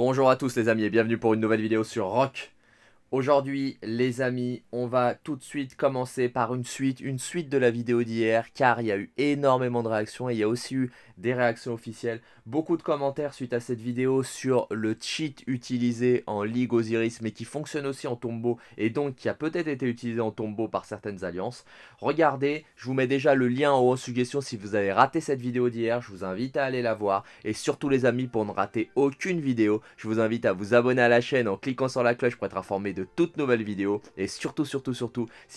Bonjour à tous les amis et bienvenue pour une nouvelle vidéo sur ROK. Aujourd'hui les amis, on va tout de suite commencer par une suite de la vidéo d'hier, car il y a eu énormément de réactions et il y a aussi eu des réactions officielles. Beaucoup de commentaires suite à cette vidéo sur le cheat utilisé en Ligue Osiris mais qui fonctionne aussi en tombeau et donc qui a peut-être été utilisé en tombeau par certaines alliances. Regardez, je vous mets déjà le lien en haut en suggestion si vous avez raté cette vidéo d'hier, je vous invite à aller la voir. Et surtout les amis, pour ne rater aucune vidéo, je vous invite à vous abonner à la chaîne en cliquant sur la cloche pour être informé de toutes nouvelles vidéos. Et surtout, si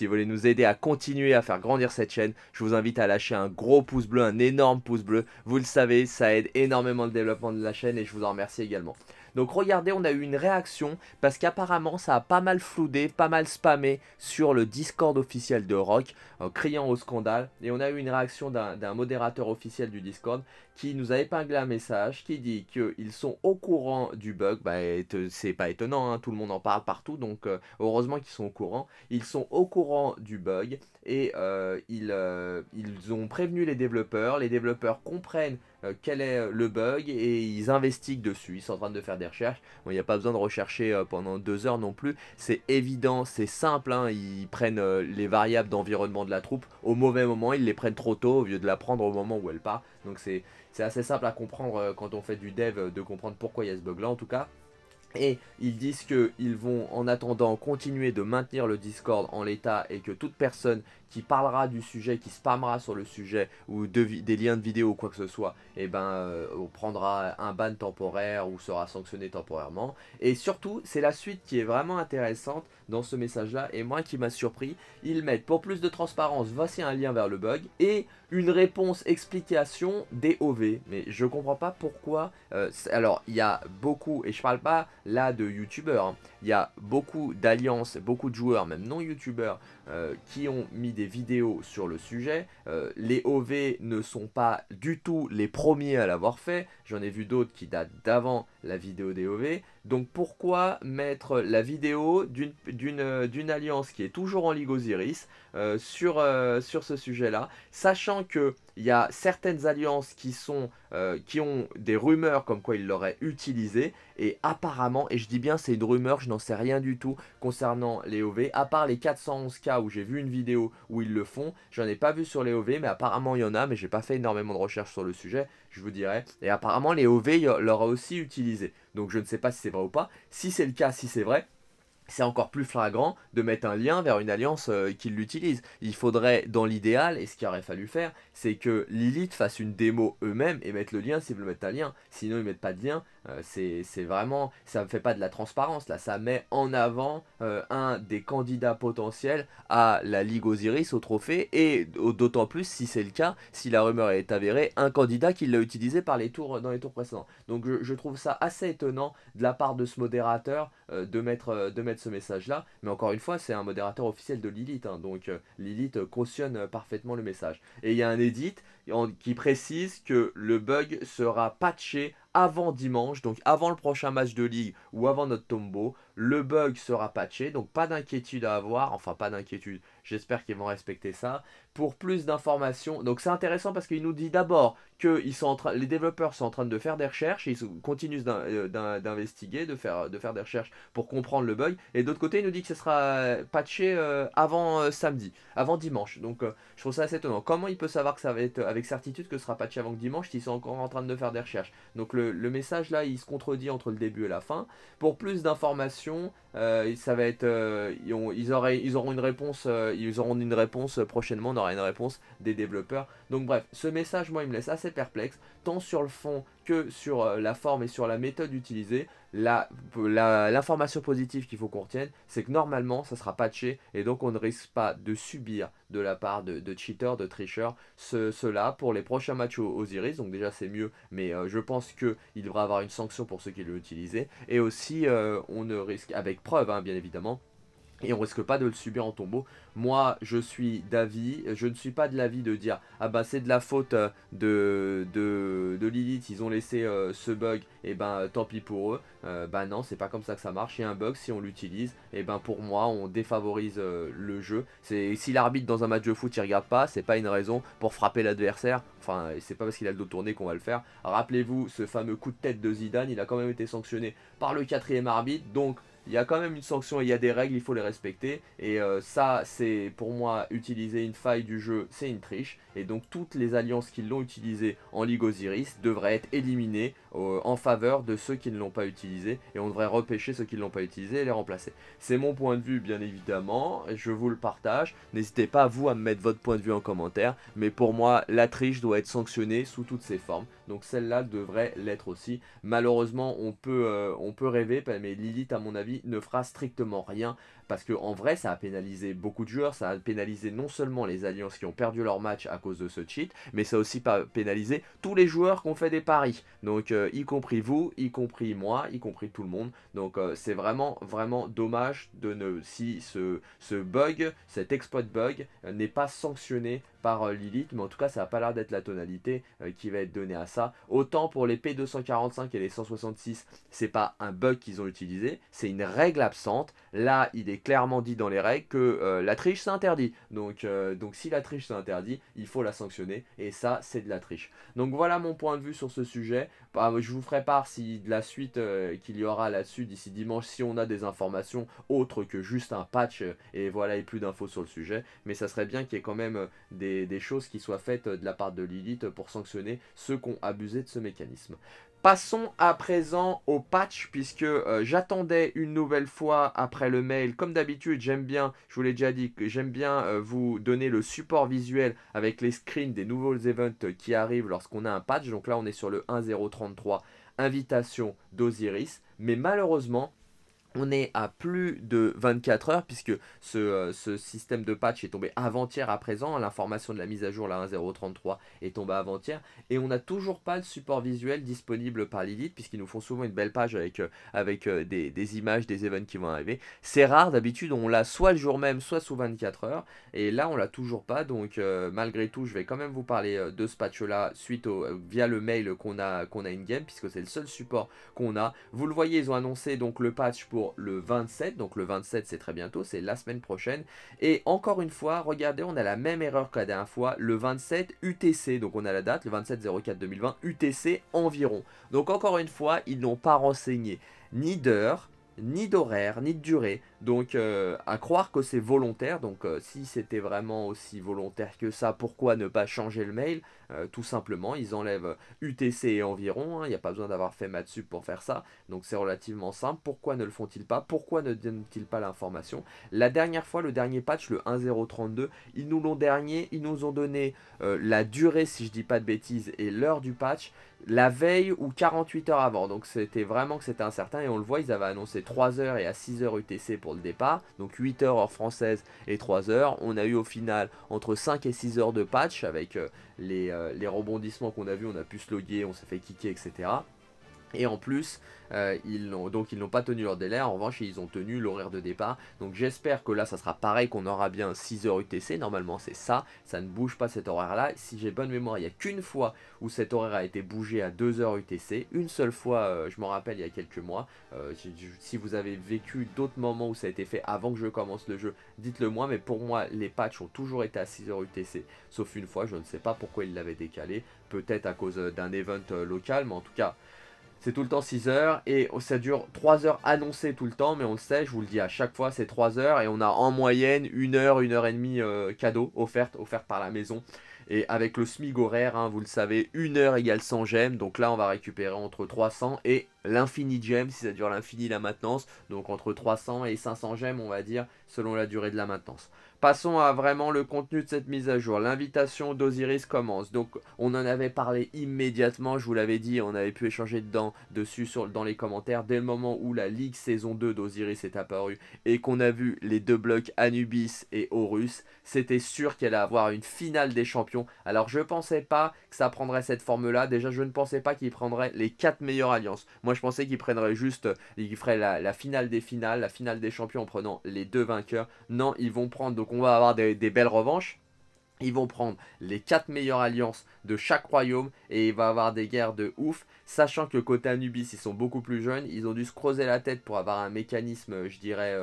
vous voulez nous aider à continuer à faire grandir cette chaîne, je vous invite à lâcher un gros pouce bleu, un énorme pouce bleu. Vous le savez, ça aide énormément le développement de la chaîne et je vous en remercie également. Donc regardez, on a eu une réaction parce qu'apparemment ça a pas mal floudé, pas mal spammé sur le Discord officiel de ROK en criant au scandale. Et on a eu une réaction d'un modérateur officiel du Discord qui nous a épinglé un message qui dit qu'ils sont au courant du bug. Bah, c'est pas étonnant, hein, tout le monde en parle partout, donc heureusement qu'ils sont au courant. Ils sont au courant du bug et ils ont prévenu les développeurs comprennent quel est le bug et ils investiguent dessus, ils sont en train de faire des recherches. Bon, il n'y a pas besoin de rechercher pendant 2 heures non plus, c'est évident, c'est simple, hein. Ils prennent les variables d'environnement de la troupe au mauvais moment, ils les prennent trop tôt au lieu de la prendre au moment où elle part, donc c'est assez simple à comprendre quand on fait du dev, de comprendre pourquoi il y a ce bug là en tout cas. Et ils disent qu'ils vont en attendant continuer de maintenir le Discord en l'état et que toute personne qui parlera du sujet, qui spammera sur le sujet ou des liens de vidéo ou quoi que ce soit, et ben on prendra un ban temporaire ou sera sanctionné temporairement. Et surtout, c'est la suite qui est vraiment intéressante dans ce message là et moi qui m'a surpris. Ils mettent pour plus de transparence, voici un lien vers le bug et une réponse explication des OV. Mais je comprends pas pourquoi. Alors il y a beaucoup, et je parle pas là de youtubeurs, hein. Il y a beaucoup d'alliances, beaucoup de joueurs, même non youtubeurs, qui ont mis des vidéos sur le sujet. Les OV ne sont pas du tout les premiers à l'avoir fait. J'en ai vu d'autres qui datent d'avant la vidéo des OV. Donc pourquoi mettre la vidéo d'une alliance qui est toujours en Ligue Osiris sur ce sujet-là, sachant que il y a certaines alliances qui ont des rumeurs comme quoi ils l'auraient utilisé, et apparemment, et je dis bien c'est une rumeur, je n'en sais rien du tout concernant les OV, à part les 411 cas où j'ai vu une vidéo où ils le font, j'en ai pas vu sur les OV, mais apparemment il y en a, mais j'ai pas fait énormément de recherches sur le sujet, je vous dirais, et apparemment les OV l'auraient aussi utilisé, donc je ne sais pas si c'est vrai ou pas. Si c'est le cas, si c'est vrai, c'est encore plus flagrant de mettre un lien vers une alliance qui l'utilise. Il faudrait, dans l'idéal, et ce qu'il aurait fallu faire, c'est que Lilith fasse une démo eux-mêmes et mettre le lien s'ils veulent mettre un lien. Sinon, ils mettent pas de lien. C'est vraiment, ça ne fait pas de la transparence là, ça met en avant un des candidats potentiels à la Ligue Osiris, au trophée, et d'autant plus si c'est le cas, si la rumeur est avérée, un candidat qui l'a utilisé par les tours, dans les tours précédents. Donc je trouve ça assez étonnant de la part de ce modérateur de mettre ce message là, mais encore une fois c'est un modérateur officiel de Lilith, hein, donc Lilith cautionne parfaitement le message. Et il y a un edit qui précise que le bug sera patché avant dimanche, donc avant le prochain match de ligue ou avant notre tombeau, le bug sera patché, donc pas d'inquiétude à avoir, enfin pas d'inquiétude, j'espère qu'ils vont respecter ça. Pour plus d'informations, donc c'est intéressant parce qu'il nous dit d'abord que les développeurs sont en train de faire des recherches, ils continuent d'investiguer, de faire des recherches pour comprendre le bug, et d'autre côté il nous dit que ce sera patché avant samedi, avant dimanche, donc je trouve ça assez étonnant. Comment il peut savoir que ça va être avec certitude que ce sera patché avant dimanche s'ils sont encore en train de faire des recherches? Donc le message là il se contredit entre le début et la fin. Pour plus d'informations, ça va être ils auront une réponse prochainement, on aura une réponse des développeurs. Donc bref, ce message moi il me laisse assez perplexe, tant sur le fond que sur la forme et sur la méthode utilisée. L'information positive qu'il faut qu'on retienne, c'est que normalement ça sera patché et donc on ne risque pas de subir de la part de cheaters, de tricheurs, cela pour les prochains matchs Osiris. Donc déjà c'est mieux, mais je pense qu'il devra avoir une sanction pour ceux qui l'ont utilisé, et aussi on ne risque, avec preuve hein, bien évidemment, Et on risque pas de le subir en tombeau. Moi, je suis d'avis, je ne suis pas de l'avis de dire ah bah c'est de la faute de Lilith, ils ont laissé ce bug, et ben tant pis pour eux. Bah non, c'est pas comme ça que ça marche. Il y a un bug, si on l'utilise, et ben pour moi, on défavorise le jeu. Si l'arbitre dans un match de foot il regarde pas, c'est pas une raison pour frapper l'adversaire. Enfin, c'est pas parce qu'il a le dos tourné qu'on va le faire. Rappelez-vous, ce fameux coup de tête de Zidane, il a quand même été sanctionné par le 4e arbitre, donc il y a quand même une sanction et il y a des règles, il faut les respecter. Et ça, c'est pour moi, utiliser une faille du jeu, c'est une triche. Et donc toutes les alliances qui l'ont utilisé en Ligue Osiris devraient être éliminées en faveur de ceux qui ne l'ont pas utilisé. Et on devrait repêcher ceux qui ne l'ont pas utilisé et les remplacer. C'est mon point de vue, bien évidemment, je vous le partage. N'hésitez pas, vous, à me mettre votre point de vue en commentaire. Mais pour moi, la triche doit être sanctionnée sous toutes ses formes. Donc celle-là devrait l'être aussi. Malheureusement, on peut rêver, mais Lilith, à mon avis, ne fera strictement rien, parce que en vrai ça a pénalisé beaucoup de joueurs, ça a pénalisé non seulement les alliances qui ont perdu leur match à cause de ce cheat, mais ça a aussi pénalisé tous les joueurs qui ont fait des paris, donc y compris vous, y compris moi, y compris tout le monde. Donc c'est vraiment dommage de ne, si ce bug, cet exploit de bug n'est pas sanctionné par Lilith, mais en tout cas ça n'a pas l'air d'être la tonalité qui va être donnée à ça. Autant pour les P245 et les 166, c'est pas un bug qu'ils ont utilisé, c'est une règle absente. Là il est clairement dit dans les règles que la triche c'est interdit, donc si la triche c'est interdit, il faut la sanctionner, et ça c'est de la triche. Donc voilà mon point de vue sur ce sujet. Bah, je vous ferai part si de la suite qu'il y aura là-dessus d'ici dimanche, si on a des informations autres que juste un patch et voilà, et plus d'infos sur le sujet. Mais ça serait bien qu'il y ait quand même des choses qui soient faites de la part de Lilith pour sanctionner ceux qui ont abusé de ce mécanisme. Passons à présent au patch, puisque j'attendais une nouvelle fois après le mail. Comme d'habitude, j'aime bien, je vous l'ai déjà dit, que j'aime bien vous donner le support visuel avec les screens des nouveaux events qui arrivent lorsqu'on a un patch. Donc là, on est sur le 1.0.33, invitation d'Osiris. Mais malheureusement, on est à plus de 24 heures, puisque ce système de patch est tombé avant-hier à présent. L'information de la mise à jour, la 1.0.33, est tombée avant-hier. Et on n'a toujours pas le support visuel disponible par Lilith, puisqu'ils nous font souvent une belle page avec des images, des events qui vont arriver. C'est rare, d'habitude on l'a soit le jour même, soit sous 24 heures. Et là on l'a toujours pas, donc malgré tout je vais quand même vous parler de ce patch-là via le mail qu'on a in-game, puisque c'est le seul support qu'on a. Vous le voyez, ils ont annoncé donc le patch pour le 27, donc le 27 c'est très bientôt, c'est la semaine prochaine. Et encore une fois, regardez, on a la même erreur que la dernière fois, le 27 UTC, donc on a la date, le 27/04/2020, UTC environ. Donc encore une fois, ils n'ont pas renseigné ni d'heure, ni d'horaire, ni de durée. Donc à croire que c'est volontaire. Donc si c'était vraiment aussi volontaire que ça, pourquoi ne pas changer le mail? Tout simplement, ils enlèvent UTC et environ, hein, il n'y a pas besoin d'avoir fait Mathsub pour faire ça. Donc c'est relativement simple. Pourquoi ne le font-ils pas? Pourquoi ne donnent-ils pas l'information? La dernière fois, le dernier patch, le 1.0.32, ils nous ont donné la durée, si je dis pas de bêtises, et l'heure du patch, la veille ou 48 heures avant. Donc c'était vraiment que c'était incertain, et on le voit, ils avaient annoncé 3h et à 6h UTC pour le départ, donc 8h heure française et 3h. On a eu au final entre 5 et 6 heures de patch avec les rebondissements qu'on a vu, on a pu se loguer, on s'est fait kicker, etc. Et en plus, donc ils n'ont pas tenu leur délai. En revanche, ils ont tenu l'horaire de départ. Donc j'espère que là, ça sera pareil, qu'on aura bien 6h UTC. Normalement, c'est ça. Ça ne bouge pas cet horaire-là. Si j'ai bonne mémoire, il n'y a qu'une fois où cet horaire a été bougé à 2h UTC. Une seule fois, je m'en rappelle, il y a quelques mois. Si vous avez vécu d'autres moments où ça a été fait avant que je commence le jeu, dites-le moi. Mais pour moi, les patchs ont toujours été à 6h UTC. Sauf une fois, je ne sais pas pourquoi ils l'avaient décalé. Peut-être à cause d'un event local, mais en tout cas... c'est tout le temps 6 heures et ça dure 3 heures annoncées tout le temps, mais on le sait, je vous le dis à chaque fois, c'est 3 heures et on a en moyenne 1 heure et demie cadeau offerte par la maison. Et avec le SMIG horaire, hein, vous le savez, 1 heure égale 100 gemmes, donc là on va récupérer entre 300 et l'infini gemmes, si ça dure l'infini la maintenance, donc entre 300 et 500 gemmes on va dire, selon la durée de la maintenance. Passons à vraiment le contenu de cette mise à jour. L'invitation d'Osiris commence. Donc on en avait parlé immédiatement, je vous l'avais dit, on avait pu échanger dans les commentaires. Dès le moment où la Ligue saison 2 d'Osiris est apparue et qu'on a vu les deux blocs Anubis et Horus, c'était sûr qu'elle allait avoir une finale des champions. Alors je ne pensais pas que ça prendrait cette forme-là. Déjà je ne pensais pas qu'il prendrait les 4 meilleures alliances. Moi, Moi je pensais qu'ils prendraient juste, ils feraient la finale des finales, la finale des champions en prenant les deux vainqueurs. Non, ils vont prendre, donc on va avoir des belles revanches. Ils vont prendre les 4 meilleures alliances de chaque royaume et il va y avoir des guerres de ouf. Sachant que côté Anubis, ils sont beaucoup plus jeunes. Ils ont dû se creuser la tête pour avoir un mécanisme, je dirais,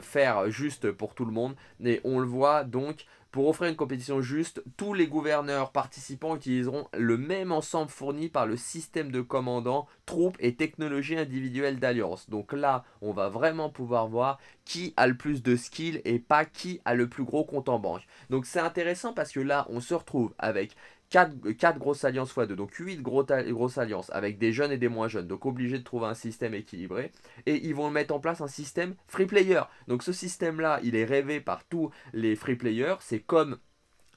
faire juste pour tout le monde. Et on le voit donc... Pour offrir une compétition juste, tous les gouverneurs participants utiliseront le même ensemble fourni par le système de commandants, troupes et technologies individuelles d'alliance. Donc là, on va vraiment pouvoir voir qui a le plus de skills et pas qui a le plus gros compte en banque. Donc c'est intéressant parce que là, on se retrouve avec... 4 grosses alliances x2, donc 8 grosses alliances avec des jeunes et des moins jeunes, donc obligé de trouver un système équilibré. Et ils vont mettre en place un système free player. Donc ce système là, il est rêvé par tous les free players. C'est comme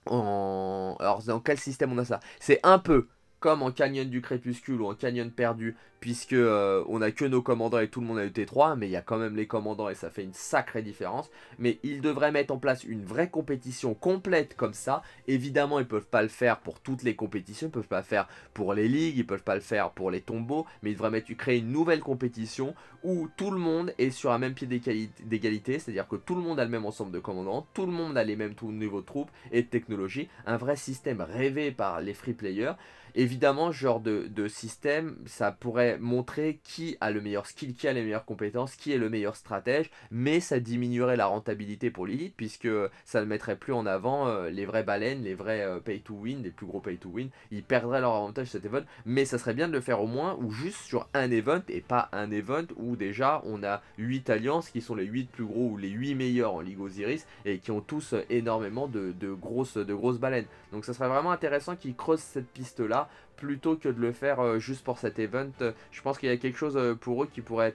en... Alors dans quel système on a ça? C'est un peu comme en Canyon du Crépuscule ou en Canyon perdu, puisque on a que nos commandants et tout le monde a ET3, mais il y a quand même les commandants et ça fait une sacrée différence. Mais ils devraient mettre en place une vraie compétition complète comme ça. Évidemment, ils ne peuvent pas le faire pour toutes les compétitions, ils ne peuvent pas le faire pour les ligues, ils ne peuvent pas le faire pour les tombeaux, mais ils devraient créer une nouvelle compétition où tout le monde est sur un même pied d'égalité, c'est-à-dire que tout le monde a le même ensemble de commandants, tout le monde a les mêmes niveaux de troupes et de technologie, un vrai système rêvé par les free players. Évidemment, ce genre de système, ça pourrait montrer qui a le meilleur skill, qui a les meilleures compétences, qui est le meilleur stratège, mais ça diminuerait la rentabilité pour Lilith puisque ça ne mettrait plus en avant les vraies baleines, les vrais pay to win, les plus gros pay to win. Ils perdraient leur avantage cet event, mais ça serait bien de le faire au moins ou juste sur un event et pas un event où déjà on a 8 alliances qui sont les 8 plus gros ou les 8 meilleurs en Ligue Osiris et qui ont tous énormément de grosses baleines. Donc ça serait vraiment intéressant qu'ils creusent cette piste là plutôt que de le faire juste pour cet event. Je pense qu'il y a quelque chose pour eux qui pourrait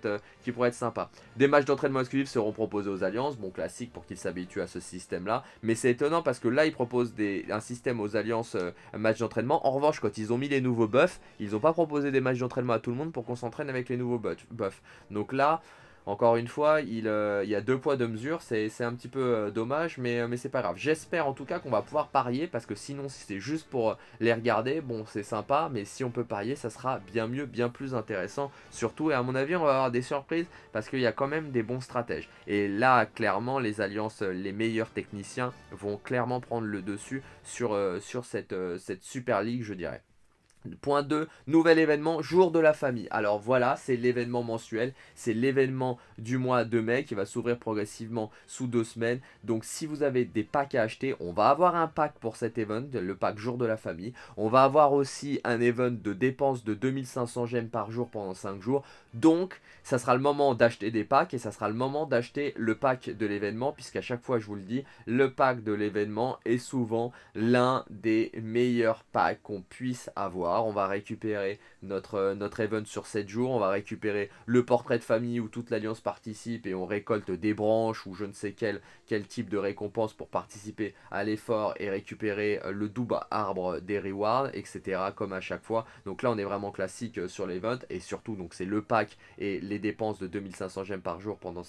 être sympa. Des matchs d'entraînement exclusifs seront proposés aux alliances, bon classique pour qu'ils s'habituent à ce système là, mais c'est étonnant parce que là ils proposent un système aux alliances, un match d'entraînement. En revanche, quand ils ont mis les nouveaux buffs, ils n'ont pas proposé des matchs d'entraînement à tout le monde pour qu'on s'entraîne avec les nouveaux buffs. Donc là, encore une fois, il y a deux poids deux mesures, c'est un petit peu dommage, mais c'est pas grave. J'espère en tout cas qu'on va pouvoir parier, parce que sinon si c'est juste pour les regarder, bon c'est sympa, mais si on peut parier ça sera bien mieux, bien plus intéressant surtout. Et à mon avis on va avoir des surprises, parce qu'il y a quand même des bons stratèges. Et là clairement les alliances, les meilleurs techniciens vont clairement prendre le dessus sur cette Super League, je dirais. Point 2, nouvel événement, jour de la famille. Alors voilà, c'est l'événement mensuel, c'est l'événement du mois de mai qui va s'ouvrir progressivement sous 2 semaines. Donc si vous avez des packs à acheter, on va avoir un pack pour cet event, le pack jour de la famille. On va avoir aussi un event de dépenses de 2500 gemmes par jour pendant 5 jours. Donc ça sera le moment d'acheter des packs et ça sera le moment d'acheter le pack de l'événement, puisqu'à chaque fois je vous le dis, le pack de l'événement est souvent l'un des meilleurs packs qu'on puisse avoir. On va récupérer notre event sur 7 jours, on va récupérer le portrait de famille où toute l'alliance participe et on récolte des branches ou je ne sais quel type de récompense pour participer à l'effort et récupérer le double arbre des rewards, etc. comme à chaque fois. Donc là on est vraiment classique sur l'event, et surtout donc c'est le pack et les dépenses de 2500 gemmes par jour pendant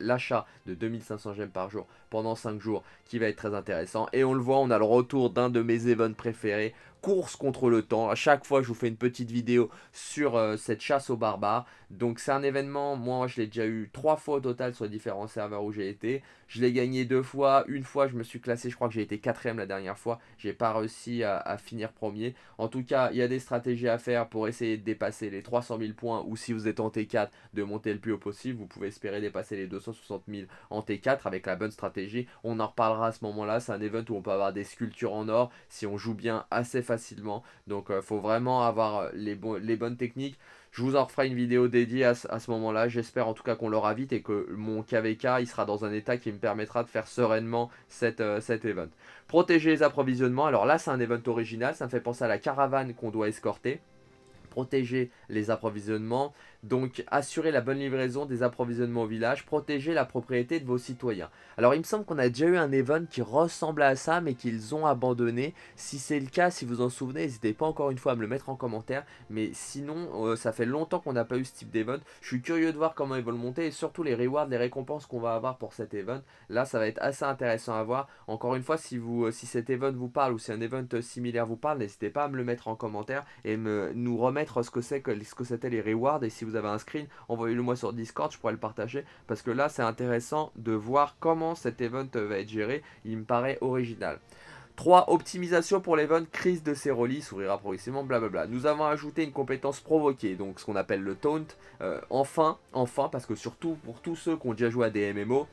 l'achat de 2500 gemmes par jour pendant 5 jours qui va être très intéressant. Et on le voit, on a le retour d'un de mes events préférés, course contre le temps. À chaque fois je vous fais une petite vidéo sur cette chasse aux barbares. Donc c'est un événement, moi je l'ai déjà eu 3 fois au total sur les différents serveurs où j'ai été. Je l'ai gagné 2 fois, une fois je me suis classé, je crois que j'ai été 4ème la dernière fois. J'ai pas réussi à finir 1er. En tout cas il y a des stratégies à faire pour essayer de dépasser les 300 000 points, ou si vous êtes en T4 de monter le plus haut possible. Vous pouvez espérer dépasser les 260 000 en T4 avec la bonne stratégie. On en reparlera à ce moment là, c'est un event où on peut avoir des sculptures en or si on joue bien assez facilement. Donc faut vraiment avoir les bonnes techniques. Je vous en referai une vidéo dédiée à ce moment là. J'espère en tout cas qu'on l'aura vite et que mon KVK il sera dans un état qui me permettra de faire sereinement cet event. Protéger les approvisionnements. Alors là c'est un event original, ça me fait penser à la caravane qu'on doit escorter. Protéger les approvisionnements, donc assurer la bonne livraison des approvisionnements au village, protéger la propriété de vos citoyens. Alors il me semble qu'on a déjà eu un event qui ressemble à ça mais qu'ils ont abandonné. Si c'est le cas, si vous en souvenez, n'hésitez pas encore une fois à me le mettre en commentaire. Mais sinon, ça fait longtemps qu'on n'a pas eu ce type d'event. Je suis curieux de voir comment ils vont le monter et surtout les rewards, les récompenses qu'on va avoir pour cet event. Là, ça va être assez intéressant à voir. Encore une fois, si cet event vous parle ou si un event similaire vous parle, n'hésitez pas à me le mettre en commentaire et nous remettre ce que c'était les rewards, et si vous vous avez un screen, envoyez-le moi sur Discord, je pourrais le partager, parce que là c'est intéressant de voir comment cet event va être géré, il me paraît original. 3. Optimisation pour l'event crise de Ceroli s'ouvrira progressivement, blablabla. Nous avons ajouté une compétence provoquée, donc ce qu'on appelle le taunt. Enfin, parce que surtout pour tous ceux qui ont déjà joué à des MMO,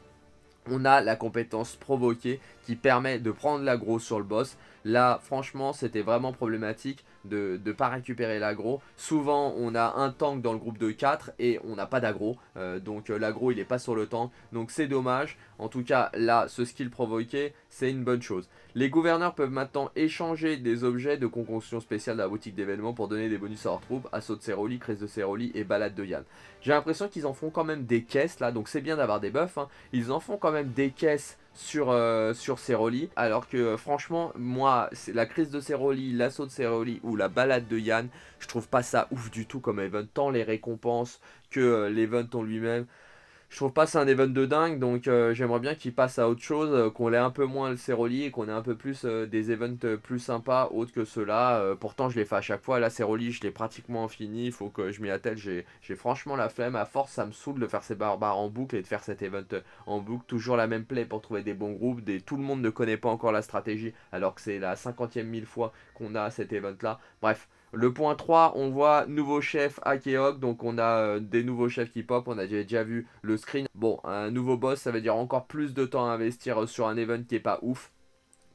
on a la compétence provoquée qui permet de prendre l'aggro sur le boss. Là, franchement, c'était vraiment problématique de ne pas récupérer l'aggro. Souvent, on a un tank dans le groupe de 4 et on n'a pas d'aggro. Donc l'aggro, il n'est pas sur le tank. Donc c'est dommage. En tout cas, là, ce skill provoqué, c'est une bonne chose. Les gouverneurs peuvent maintenant échanger des objets de concoction spéciale dans la boutique d'événements pour donner des bonus à leurs troupes. Assaut de Ceroli, crise de Ceroli et balade de Yann. J'ai l'impression qu'ils en font quand même des caisses là. Donc c'est bien d'avoir des buffs, hein. Ils en font quand même des caisses sur Ceroli, alors que franchement moi la crise de Ceroli, l'assaut de Ceroli ou la balade de Yann, je trouve pas ça ouf du tout comme event, tant les récompenses que l'event en lui-même, je trouve pas ça un event de dingue. Donc j'aimerais bien qu'il passe à autre chose, qu'on ait un peu moins le Ceroli et qu'on ait un peu plus des events plus sympas autres que ceux-là. Pourtant je les fais à chaque fois, la Ceroli je l'ai pratiquement fini, il faut que je m'y attelle, j'ai franchement la flemme, à force ça me saoule de faire ces barbares en boucle et de faire cet event en boucle, toujours la même play pour trouver des bons groupes, tout le monde ne connaît pas encore la stratégie alors que c'est la 50e000 fois qu'on a cet event-là, bref. Le point 3, on voit nouveau chef à Keok, donc on a des nouveaux chefs qui pop, on a déjà vu le screen. Bon, un nouveau boss, ça veut dire encore plus de temps à investir sur un event qui est pas ouf.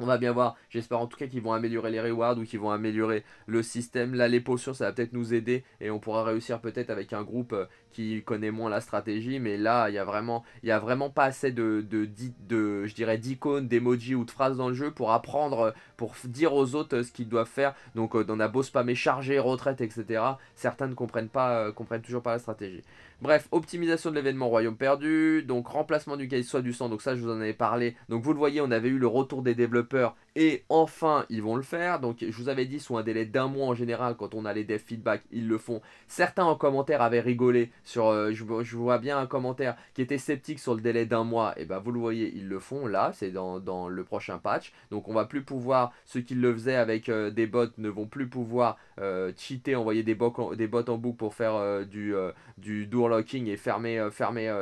On va bien voir, j'espère en tout cas qu'ils vont améliorer les rewards ou qu'ils vont améliorer le système. Là les potions ça va peut-être nous aider et on pourra réussir peut-être avec un groupe qui connaît moins la stratégie. Mais là il n'y a vraiment pas assez de je dirais d'icônes, d'emojis ou de phrases dans le jeu pour apprendre, pour dire aux autres ce qu'ils doivent faire. Donc on a beau spammer charger, retraite etc. Certains ne comprennent toujours pas la stratégie. Bref, optimisation de l'événement Royaume perdu, donc remplacement du cahier soit du sang, donc ça je vous en avais parlé. Donc vous le voyez, on avait eu le retour des développeurs et enfin ils vont le faire. Donc je vous avais dit sous un délai d'un mois en général, quand on a les dev feedback, ils le font. Certains en commentaire avaient rigolé, je vois bien un commentaire qui était sceptique sur le délai d'un mois. Et ben vous le voyez, ils le font là, c'est dans le prochain patch. Donc on va plus pouvoir, ceux qui le faisaient avec des bots ne vont plus pouvoir cheater, envoyer des bots en boucle pour faire du door locking et fermer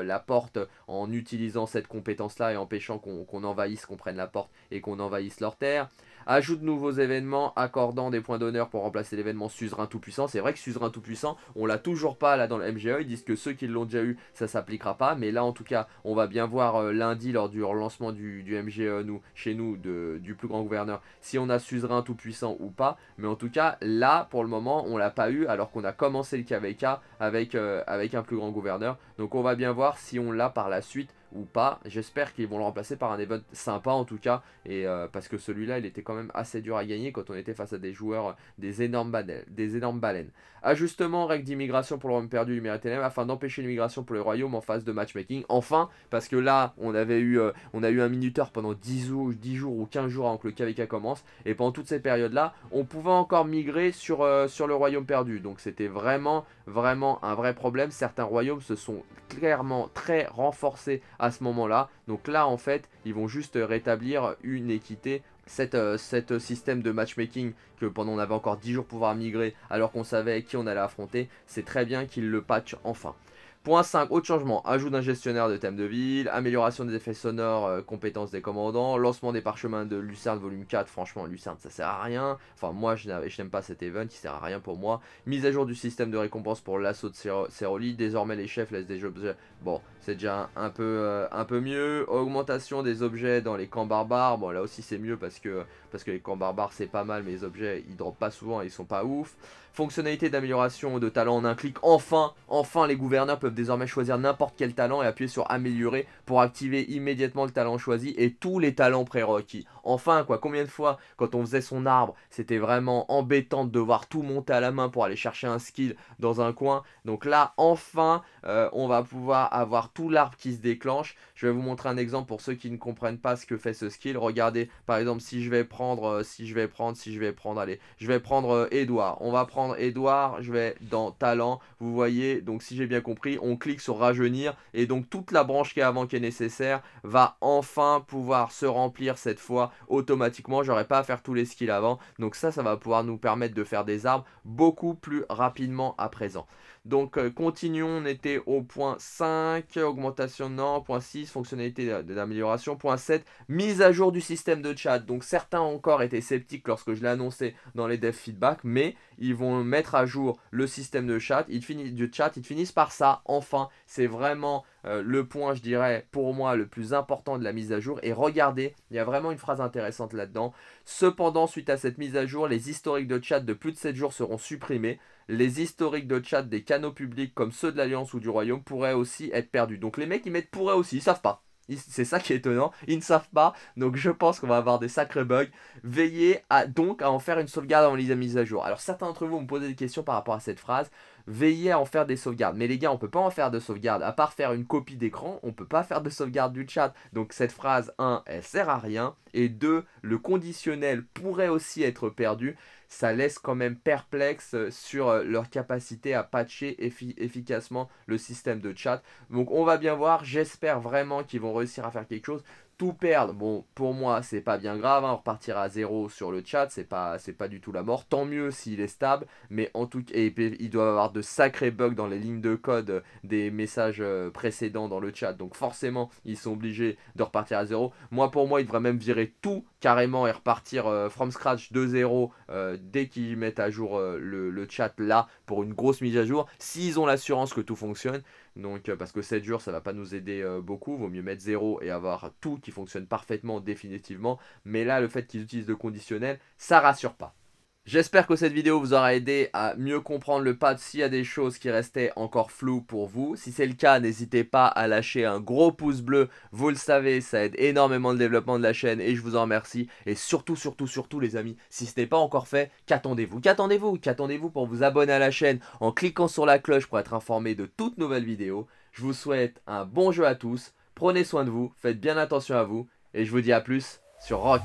la porte en utilisant cette compétence là et empêchant qu'on envahisse, qu'on prenne la porte et qu'on envahisse leur terre. Ajoute de nouveaux événements accordant des points d'honneur pour remplacer l'événement Suzerain Tout-Puissant. C'est vrai que Suzerain Tout-Puissant, on l'a toujours pas là dans le MGE. Ils disent que ceux qui l'ont déjà eu, ça s'appliquera pas. Mais là, en tout cas, on va bien voir lundi lors du relancement du MGE chez nous, du plus grand gouverneur, si on a Suzerain Tout-Puissant ou pas. Mais en tout cas, là, pour le moment, on l'a pas eu alors qu'on a commencé le KVK avec un plus grand gouverneur. Donc on va bien voir si on l'a par la suite ou pas. J'espère qu'ils vont le remplacer par un event sympa en tout cas, et parce que celui-là il était quand même assez dur à gagner quand on était face à des joueurs des énormes baleines. Ajustement règle d'immigration pour le royaume perdu, lumière et ténèbres, afin d'empêcher l'immigration pour les royaumes en phase de matchmaking. Enfin, parce que là on a eu un minuteur pendant 10 jours ou 15 jours avant que le KVK commence, et pendant toutes ces périodes là on pouvait encore migrer sur le royaume perdu, donc c'était vraiment un vrai problème. Certains royaumes se sont clairement très renforcés à ce moment-là. Donc là, en fait, ils vont juste rétablir une équité. Cet système de matchmaking que pendant on avait encore 10 jours pour pouvoir migrer alors qu'on savait qui on allait affronter, c'est très bien qu'ils le patchent enfin. Point 5, autre changement, ajout d'un gestionnaire de thème de ville, amélioration des effets sonores, compétences des commandants, lancement des parchemins de Lucerne volume 4, franchement Lucerne ça sert à rien, enfin moi je n'aime pas cet event, il sert à rien pour moi. Mise à jour du système de récompense pour l'assaut de Ceroli, désormais les chefs laissent des objets, bon c'est déjà un peu mieux. Augmentation des objets dans les camps barbares, bon là aussi c'est mieux parce que les camps barbares c'est pas mal mais les objets ils dropent pas souvent et ils sont pas ouf. Fonctionnalité d'amélioration de talent en un clic, enfin les gouverneurs peuvent désormais choisir n'importe quel talent et appuyer sur améliorer pour activer immédiatement le talent choisi et tous les talents prérequis. Enfin quoi, combien de fois quand on faisait son arbre c'était vraiment embêtant de devoir tout monter à la main pour aller chercher un skill dans un coin. Donc là enfin on va pouvoir avoir tout l'arbre qui se déclenche. Je vais vous montrer un exemple pour ceux qui ne comprennent pas ce que fait ce skill. Regardez par exemple si je vais prendre Edouard. On va prendre Edouard, je vais dans talent, vous voyez, donc si j'ai bien compris, on clique sur rajeunir et donc toute la branche qui est avant qui est nécessaire va enfin pouvoir se remplir cette fois automatiquement. J'aurais pas à faire tous les skills avant, donc ça va pouvoir nous permettre de faire des arbres beaucoup plus rapidement à présent. Donc continuons, on était au point 5, augmentation non, point 6, fonctionnalité d'amélioration, point 7, mise à jour du système de chat. Donc certains encore étaient sceptiques lorsque je l'ai annoncé dans les dev feedback, mais ils vont mettre à jour le système de chat, ils finissent par ça, enfin. C'est vraiment le point, je dirais, pour moi, le plus important de la mise à jour. Et regardez, il y a vraiment une phrase intéressante là-dedans. Cependant, suite à cette mise à jour, les historiques de chat de plus de 7 jours seront supprimés. Les historiques de chat des canaux publics comme ceux de l'Alliance ou du Royaume pourraient aussi être perdus. Donc les mecs, ils mettent pourraient aussi, ils savent pas. C'est ça qui est étonnant, ils ne savent pas, donc je pense qu'on va avoir des sacrés bugs. Veillez donc à en faire une sauvegarde avant les mises à jour. Alors certains d'entre vous me posaient des questions par rapport à cette phrase, veillez à en faire des sauvegardes. Mais les gars, on ne peut pas en faire de sauvegarde, à part faire une copie d'écran, on ne peut pas faire de sauvegarde du chat. Donc cette phrase, 1, elle sert à rien, et 2, le conditionnel pourrait aussi être perdu. Ça laisse quand même perplexe sur leur capacité à patcher efficacement le système de chat. Donc on va bien voir, j'espère vraiment qu'ils vont réussir à faire quelque chose. Tout perdre, bon, pour moi, c'est pas bien grave, hein, on repartira à 0 sur le chat, c'est pas du tout la mort, tant mieux s'il est stable, mais en tout cas, il doit y avoir de sacrés bugs dans les lignes de code des messages précédents dans le chat, donc forcément, ils sont obligés de repartir à 0. Moi, pour moi, ils devraient même virer tout, carrément, et repartir from scratch de 0 dès qu'ils mettent à jour le chat là, pour une grosse mise à jour, s'ils ont l'assurance que tout fonctionne. Donc parce que 7 jours ça va pas nous aider beaucoup, vaut mieux mettre 0 et avoir tout qui fonctionne parfaitement définitivement. Mais là le fait qu'ils utilisent le conditionnel, ça rassure pas. J'espère que cette vidéo vous aura aidé à mieux comprendre le patch s'il y a des choses qui restaient encore floues pour vous. Si c'est le cas, n'hésitez pas à lâcher un gros pouce bleu, vous le savez, ça aide énormément le développement de la chaîne et je vous en remercie. Et surtout, surtout, surtout les amis, si ce n'est pas encore fait, qu'attendez-vous? Qu'attendez-vous? Qu'attendez-vous pour vous abonner à la chaîne en cliquant sur la cloche pour être informé de toutes nouvelles vidéos? Je vous souhaite un bon jeu à tous, prenez soin de vous, faites bien attention à vous et je vous dis à plus sur ROK.